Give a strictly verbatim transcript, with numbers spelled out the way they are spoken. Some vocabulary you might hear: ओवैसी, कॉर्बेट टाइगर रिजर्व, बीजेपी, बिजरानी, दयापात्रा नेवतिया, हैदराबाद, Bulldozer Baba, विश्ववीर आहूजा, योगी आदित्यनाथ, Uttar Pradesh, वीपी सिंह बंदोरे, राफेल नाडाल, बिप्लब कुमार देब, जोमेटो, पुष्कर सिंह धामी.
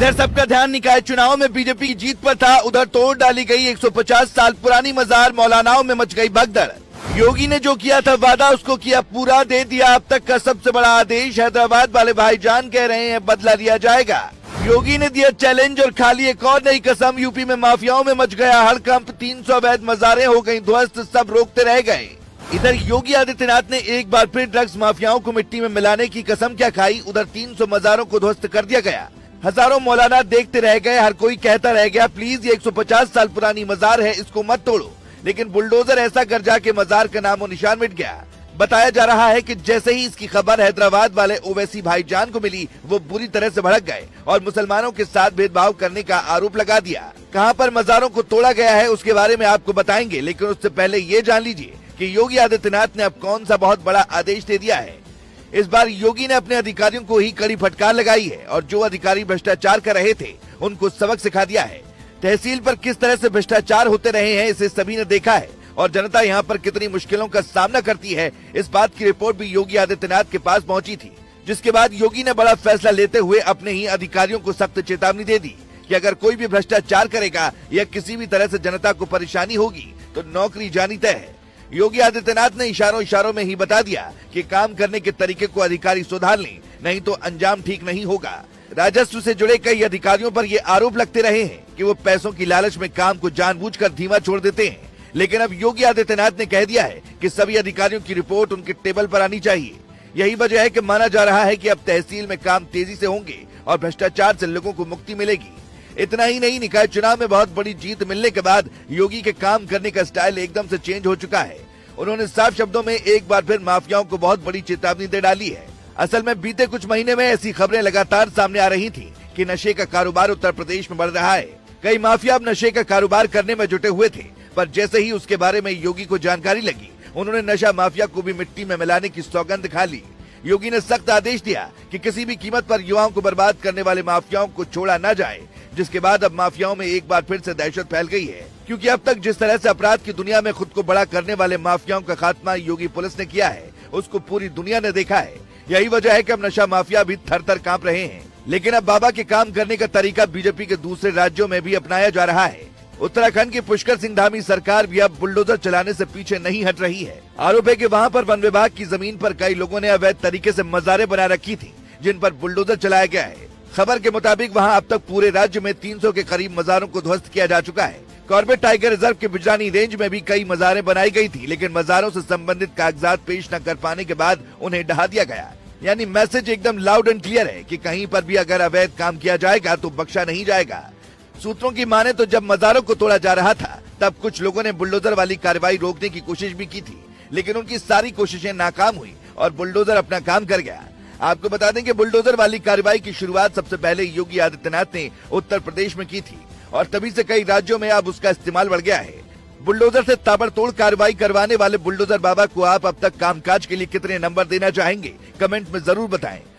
इधर सबका ध्यान निकाय चुनाव में बीजेपी की जीत पर था, उधर तोड़ डाली गई एक सौ पचास साल पुरानी मजार, मौलानाओं में मच गई भगदड़। योगी ने जो किया था वादा उसको किया पूरा, दे दिया अब तक का सबसे बड़ा आदेश। हैदराबाद वाले भाईजान कह रहे हैं बदला लिया जाएगा। योगी ने दिया चैलेंज और खाली एक और नई कसम। यूपी में माफियाओं में मच गया हड़कंप, तीन सौ अवैध मजारें हो गयी ध्वस्त, सब रोकते रह गए। इधर योगी आदित्यनाथ ने एक बार फिर ड्रग्स माफियाओं को मिट्टी में मिलाने की कसम क्या खाई। उधर तीन सौ मजारों को ध्वस्त कर दिया गया, हजारों मौलाना देखते रह गए। हर कोई कहता रह गया प्लीज ये एक सौ पचास साल पुरानी मजार है, इसको मत तोड़ो, लेकिन बुलडोजर ऐसा कर जा के मजार का नामो निशान मिट गया। बताया जा रहा है कि जैसे ही इसकी खबर हैदराबाद वाले ओवैसी भाईजान को मिली, वो बुरी तरह से भड़क गए और मुसलमानों के साथ भेदभाव करने का आरोप लगा दिया। कहाँ पर मजारों को तोड़ा गया है उसके बारे में आपको बताएंगे, लेकिन उससे पहले ये जान लीजिए कि योगी आदित्यनाथ ने अब कौन सा बहुत बड़ा आदेश दे दिया है। इस बार योगी ने अपने अधिकारियों को ही कड़ी फटकार लगाई है और जो अधिकारी भ्रष्टाचार कर रहे थे उनको सबक सिखा दिया है। तहसील पर किस तरह से भ्रष्टाचार होते रहे हैं इसे सभी ने देखा है और जनता यहाँ पर कितनी मुश्किलों का सामना करती है, इस बात की रिपोर्ट भी योगी आदित्यनाथ के पास पहुँची थी। जिसके बाद योगी ने बड़ा फैसला लेते हुए अपने ही अधिकारियों को सख्त चेतावनी दे दी कि अगर कोई भी भ्रष्टाचार करेगा या किसी भी तरह से जनता को परेशानी होगी तो नौकरी जानी तय है। योगी आदित्यनाथ ने इशारों इशारों में ही बता दिया कि काम करने के तरीके को अधिकारी सुधार लें, नहीं तो अंजाम ठीक नहीं होगा। राजस्व से जुड़े कई अधिकारियों पर ये आरोप लगते रहे हैं कि वो पैसों की लालच में काम को जानबूझकर धीमा छोड़ देते हैं, लेकिन अब योगी आदित्यनाथ ने कह दिया है कि सभी अधिकारियों की रिपोर्ट उनके टेबल पर आनी चाहिए। यही वजह है कि माना जा रहा है कि अब तहसील में काम तेजी से होंगे और भ्रष्टाचार से लोगों को मुक्ति मिलेगी। इतना ही नहीं, निकाय चुनाव में बहुत बड़ी जीत मिलने के बाद योगी के काम करने का स्टाइल एकदम से चेंज हो चुका है। उन्होंने साफ शब्दों में एक बार फिर माफियाओं को बहुत बड़ी चेतावनी दे डाली है। असल में बीते कुछ महीने में ऐसी खबरें लगातार सामने आ रही थी कि नशे का कारोबार उत्तर प्रदेश में बढ़ रहा है। कई माफिया अब नशे का कारोबार करने में जुटे हुए थे, पर जैसे ही उसके बारे में योगी को जानकारी लगी, उन्होंने नशा माफिया को भी मिट्टी में मिलाने की सौगंध खा ली। योगी ने सख्त आदेश दिया कि किसी भी कीमत पर युवाओं को बर्बाद करने वाले माफियाओं को छोड़ा न जाए, जिसके बाद अब माफियाओं में एक बार फिर से दहशत फैल गई है, क्योंकि अब तक जिस तरह से अपराध की दुनिया में खुद को बड़ा करने वाले माफियाओं का खात्मा योगी पुलिस ने किया है, उसको पूरी दुनिया ने देखा है। यही वजह है कि अब नशा माफिया भी थर थर कांप रहे हैं। लेकिन अब बाबा के काम करने का तरीका बीजेपी के दूसरे राज्यों में भी अपनाया जा रहा है। उत्तराखंड की पुष्कर सिंह धामी सरकार भी अब बुलडोजर चलाने से पीछे नहीं हट रही है। आरोप है कि वहाँ पर वन विभाग की जमीन पर कई लोगों ने अवैध तरीके से मजारें बना रखी थी, जिन पर बुलडोजर चलाया गया है। खबर के मुताबिक वहां अब तक पूरे राज्य में तीन सौ के करीब मजारों को ध्वस्त किया जा चुका है। कॉर्बेट टाइगर रिजर्व के बिजरानी रेंज में भी कई मजारें बनाई गई थी, लेकिन मजारों से संबंधित कागजात पेश न कर पाने के बाद उन्हें ढहा दिया गया। यानी मैसेज एकदम लाउड एंड क्लियर है कि कहीं पर भी अगर अवैध काम किया जाएगा तो बख्शा नहीं जाएगा। सूत्रों की माने तो जब मजारों को तोड़ा जा रहा था तब कुछ लोगों ने बुलडोजर वाली कार्रवाई रोकने की कोशिश भी की थी, लेकिन उनकी सारी कोशिशें नाकाम हुई और बुलडोजर अपना काम कर गया। आपको बता दें कि बुलडोजर वाली कार्रवाई की शुरुआत सबसे पहले योगी आदित्यनाथ ने उत्तर प्रदेश में की थी और तभी से कई राज्यों में अब उसका इस्तेमाल बढ़ गया है। बुलडोजर से ताबड़तोड़ कार्रवाई करवाने वाले बुलडोजर बाबा को आप अब तक कामकाज के लिए कितने नंबर देना चाहेंगे, कमेंट में जरूर बताएं।